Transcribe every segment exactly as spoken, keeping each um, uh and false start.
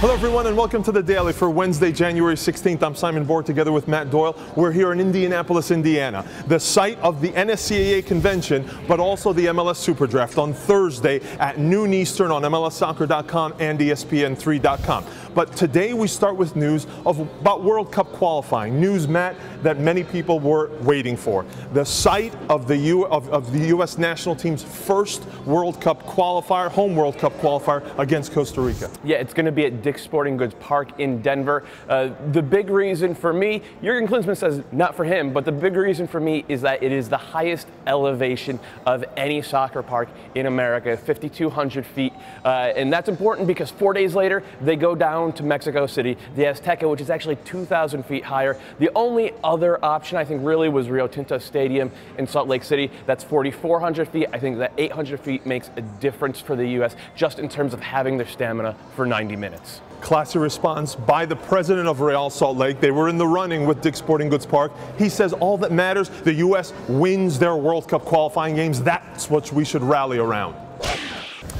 Hello everyone and welcome to The Daily for Wednesday, January sixteenth. I'm Simon Borg together with Matt Doyle. We're here in Indianapolis, Indiana, the site of the N S C A A convention, but also the M L S Superdraft on Thursday at noon Eastern on M L S soccer dot com and E S P N three dot com. But today we start with news of about World Cup qualifying, news, Matt, that many people were waiting for. The site of the, U of, of the U S national team's first World Cup qualifier, home World Cup qualifier against Costa Rica. Yeah, it's going to be at Sporting Goods Park in Denver. Uh, the big reason for me, Jürgen Klinsmann says not for him, but the big reason for me is that it is the highest elevation of any soccer park in America, fifty-two hundred feet. Uh, and that's important because four days later, they go down to Mexico City, the Azteca, which is actually two thousand feet higher. The only other option I think really was Rio Tinto Stadium in Salt Lake City. That's forty-four hundred feet. I think that eight hundred feet makes a difference for the U S just in terms of having their stamina for ninety minutes. Classy response by the president of Real Salt Lake. They were in the running with Dick's Sporting Goods Park. He says all that matters, the U S wins their World Cup qualifying games. That's what we should rally around.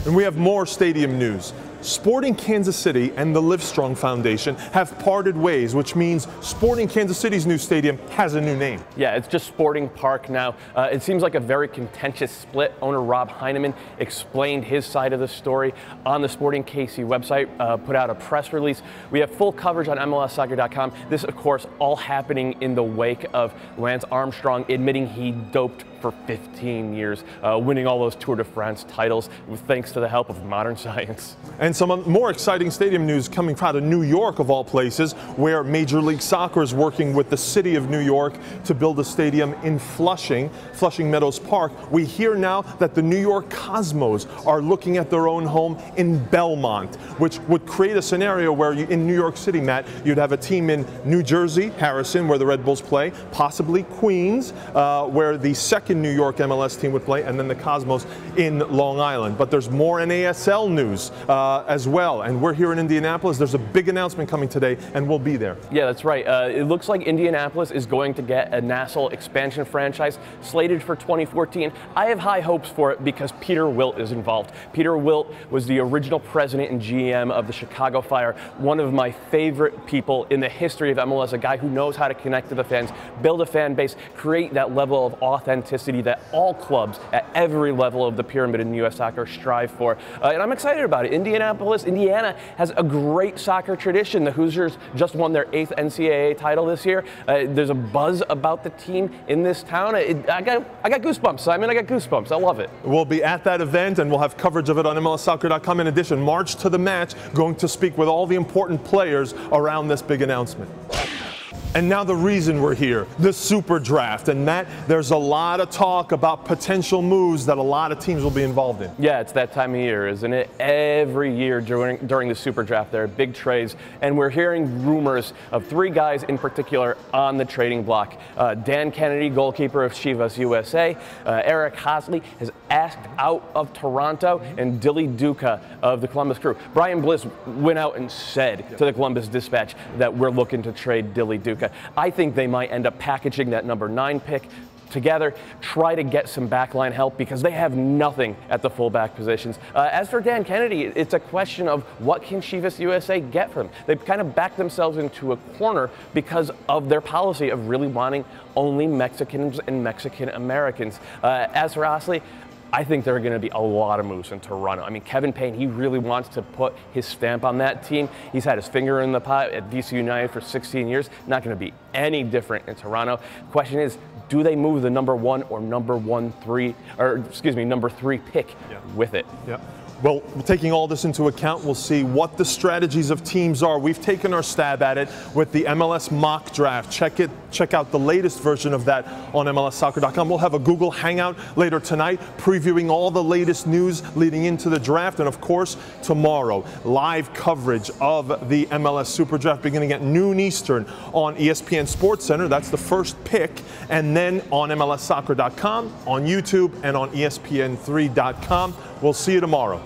And we have more stadium news. Sporting Kansas City and the Livestrong Foundation have parted ways, which means Sporting Kansas City's new stadium has a new name. Yeah, it's just Sporting Park now. Uh, it seems like a very contentious split. Owner Rob Heineman explained his side of the story on the Sporting K C website, uh, put out a press release. We have full coverage on M L S soccer dot com. This, of course, all happening in the wake of Lance Armstrong admitting he doped for fifteen years, uh, winning all those Tour de France titles thanks to the help of modern science. And some more exciting stadium news coming out of New York, of all places, where Major League Soccer is working with the city of New York to build a stadium in Flushing, Flushing Meadows Park. We hear now that the New York Cosmos are looking at their own home in Belmont, which would create a scenario where you, in New York City, Matt, you'd have a team in New Jersey, Harrison, where the Red Bulls play, possibly Queens, uh, where the second in New York M L S team would play, and then the Cosmos in Long Island. But there's more N A S L news uh, as well, and we're here in Indianapolis. There's a big announcement coming today, and we'll be there. Yeah, that's right. Uh, it looks like Indianapolis is going to get a N A S L expansion franchise slated for twenty fourteen. I have high hopes for it because Peter Wilt is involved. Peter Wilt was the original president and G M of the Chicago Fire, one of my favorite people in the history of M L S, a guy who knows how to connect to the fans, build a fan base, create that level of authenticity that all clubs at every level of the pyramid in U S soccer strive for. Uh, and I'm excited about it. Indianapolis, Indiana has a great soccer tradition. The Hoosiers just won their eighth N C A A title this year. Uh, there's a buzz about the team in this town. It, I, got, I got goosebumps, Simon. I got goosebumps. I love it. We'll be at that event, and we'll have coverage of it on M L S soccer dot com. In addition, March to the match, going to speak with all the important players around this big announcement. And now the reason we're here, the Super Draft. And Matt, there's a lot of talk about potential moves that a lot of teams will be involved in. Yeah, it's that time of year, isn't it? Every year during, during the Super Draft, there are big trades. And we're hearing rumors of three guys in particular on the trading block. Uh, Dan Kennedy, goalkeeper of Chivas U S A. Uh, Eric Hosley has asked out of Toronto. And Dilly Duka of the Columbus Crew. Brian Bliss went out and said yep. to the Columbus Dispatch that we're looking to trade Dilly Duka. I think they might end up packaging that number nine pick together, try to get some backline help because they have nothing at the fullback positions. Uh, as for Dan Kennedy, it's a question of what can Chivas U S A get from him? They've kind of backed themselves into a corner because of their policy of really wanting only Mexicans and Mexican-Americans. Uh, as for Hosley, I think there are going to be a lot of moves in Toronto. I mean, Kevin Payne, he really wants to put his stamp on that team. He's had his finger in the pot at D C United for sixteen years. Not going to be any different in Toronto. Question is, do they move the number one or number one three, or excuse me, number three pick yeah. with it? Yeah. Well, taking all this into account, we'll see what the strategies of teams are. We've taken our stab at it with the M L S mock draft. Check it, check out the latest version of that on M L S soccer dot com. We'll have a Google Hangout later tonight, previewing all the latest news leading into the draft. And of course, tomorrow, live coverage of the M L S Super Draft beginning at noon Eastern on E S P N Sports Center. That's the first pick. And then on M L S soccer dot com, on YouTube, and on E S P N three dot com. We'll see you tomorrow.